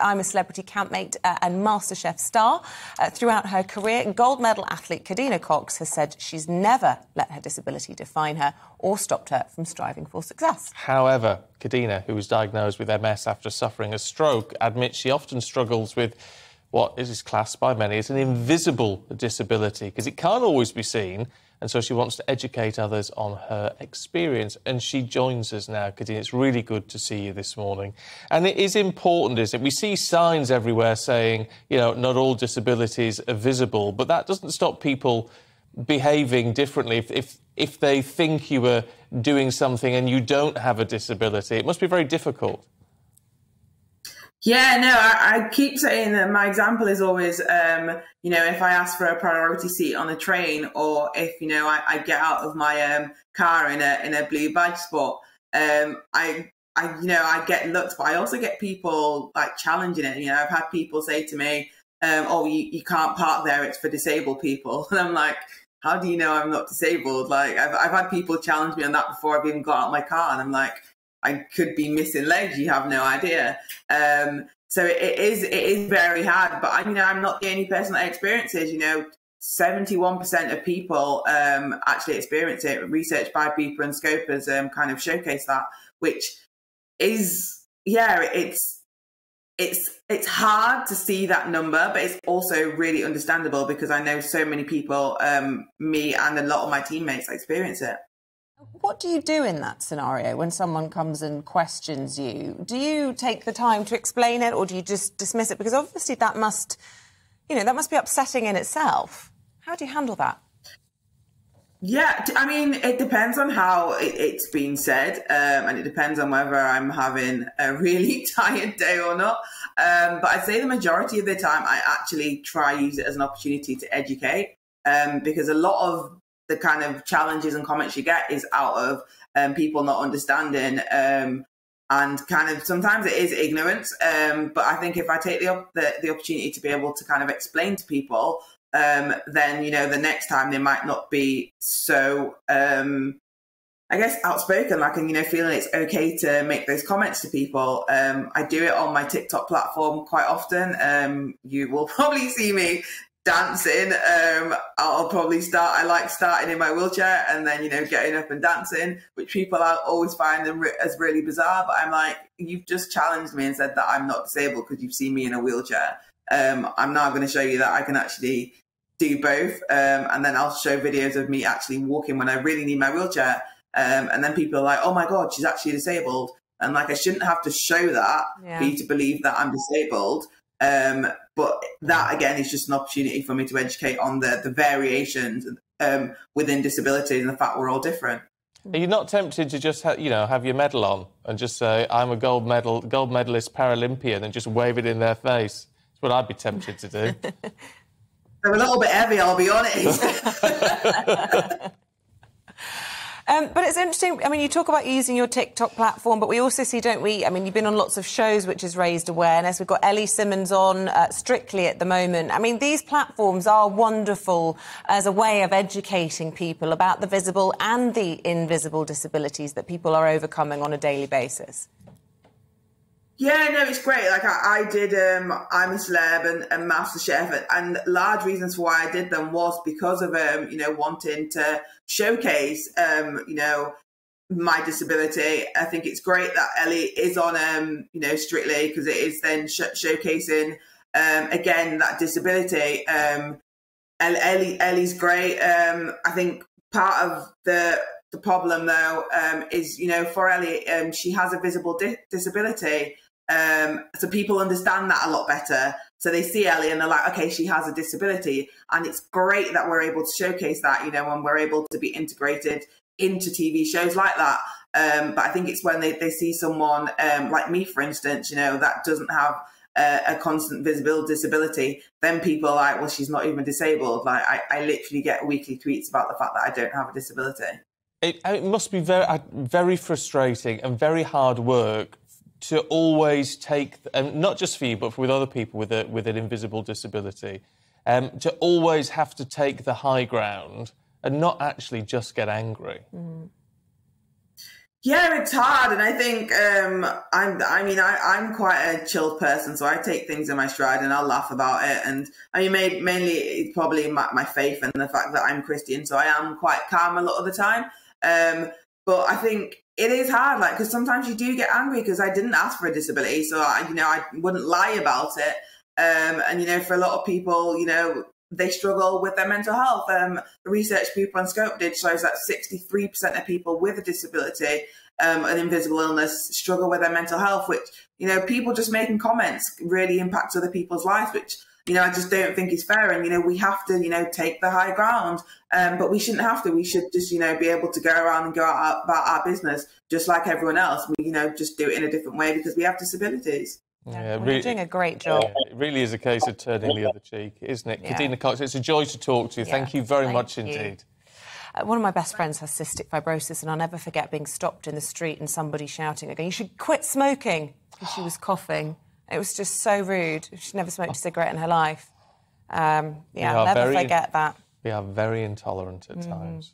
I'm a Celebrity Campmate and MasterChef star. Throughout her career, gold medal athlete Kadeena Cox has said she's never let her disability define her or stopped her from striving for success. However, Kadeena, who was diagnosed with MS after suffering a stroke, admits she often struggles with what is classed by many as an invisible disability, because it can't always be seen, and so she wants to educate others on her experience. And she joins us now, Kadeena. It's really good to see you this morning. And it is important, isn't it? We see signs everywhere saying, you know, not all disabilities are visible, but that doesn't stop people behaving differently. If they think you are doing something and you don't have a disability, it must be very difficult. Yeah, no, I keep saying that my example is always, you know, if I ask for a priority seat on a train, or if, you know, I get out of my car in a blue badge spot, I get looked, but I also get people like challenging it. You know, I've had people say to me, "Oh, you can't park there; it's for disabled people." And I'm like, "How do you know I'm not disabled?" Like, I've had people challenge me on that before I've even got out of my car, and I'm like, I could be missing legs. You have no idea. So it is very hard. But you know, I'm not the only person that experiences. You know, 71% of people actually experience it. Research by Beeper and Scopers kind of showcase that, which is, yeah, it's hard to see that number, but it's also really understandable because I know so many people, me and a lot of my teammates, experience it. What do you do in that scenario when someone comes and questions you? Do you take the time to explain it, or do you just dismiss it? Because obviously that must, you know, that must be upsetting in itself. How do you handle that? Yeah, I mean, it depends on how it's been said, and it depends on whether I'm having a really tired day or not. But I'd say the majority of the time I actually try to use it as an opportunity to educate, because a lot of the kind of challenges and comments you get is out of people not understanding, and kind of sometimes it is ignorance. But I think if I take the opportunity to be able to kind of explain to people, then, you know, the next time they might not be so, I guess, outspoken, like, and, you know, feeling it's okay to make those comments to people. I do it on my TikTok platform quite often. You will probably see me dancing. I'll probably start, I like starting in my wheelchair and then, you know, getting up and dancing, which people always find them as really bizarre. But I'm like, you've just challenged me and said that I'm not disabled because you've seen me in a wheelchair. I'm now going to show you that I can actually do both. And then I'll show videos of me actually walking when I really need my wheelchair. And then people are like, oh my God, she's actually disabled. And like, I shouldn't have to show that for you to believe that I'm disabled. But that, again, is just an opportunity for me to educate on the variations within disability and the fact we're all different. Are you not tempted to just, you know, have your medal on and just say, I'm a gold medalist Paralympian, and just wave it in their face? That's what I'd be tempted to do. They're a little bit heavy, I'll be honest. But it's interesting, I mean, you talk about using your TikTok platform, but we also see, don't we, I mean, you've been on lots of shows which has raised awareness. We've got Ellie Simmons on Strictly at the moment. I mean, these platforms are wonderful as a way of educating people about the visible and the invisible disabilities that people are overcoming on a daily basis. Yeah, no, it's great. Like, I did I'm a Celeb and MasterChef, and large reasons for why I did them was because of, you know, wanting to showcase, you know, my disability. I think it's great that Ellie is on, you know, Strictly, because it is then showcasing, again, that disability. Ellie's great. I think part of the problem, though, is, you know, for Ellie, she has a visible disability. So people understand that a lot better. So they see Ellie and they're like, okay, she has a disability. And it's great that we're able to showcase that, you know, when we're able to be integrated into TV shows like that. But I think it's when they see someone like me, for instance, you know, that doesn't have a constant visible disability, then people are like, well, she's not even disabled. Like, I literally get weekly tweets about the fact that I don't have a disability. It must be very frustrating and very hard work to always take, not just for you, but with other people with an invisible disability, to always have to take the high ground and not actually just get angry. Mm. Yeah, it's hard. And I think, I'm quite a chill person, so I take things in my stride and I'll laugh about it. And I mean, mainly it's probably my faith and the fact that I'm Christian. So I am quite calm a lot of the time. But I think it is hard, like, because sometimes you do get angry because I didn't ask for a disability. So, I wouldn't lie about it. And, for a lot of people, they struggle with their mental health. The research people on Scope did shows that 63% of people with a disability, an invisible illness, struggle with their mental health, which, people just making comments really impacts other people's lives, which, I just don't think is fair. And, we have to, take the high ground, but we shouldn't have to. We should just, be able to go around and go out about our business just like everyone else. We, just do it in a different way because we have disabilities. Yeah, really, you're doing a great job. It really is a case of turning the other cheek, isn't it? Yeah. Kadeena Cox, it's a joy to talk to you. Yeah, thank you very much indeed. One of my best friends has cystic fibrosis, and I'll never forget being stopped in the street and somebody shouting again, "You should quit smoking," because she was coughing. It was just so rude. She never smoked a cigarette in her life. Yeah, I'll never forget that. We are very intolerant at times.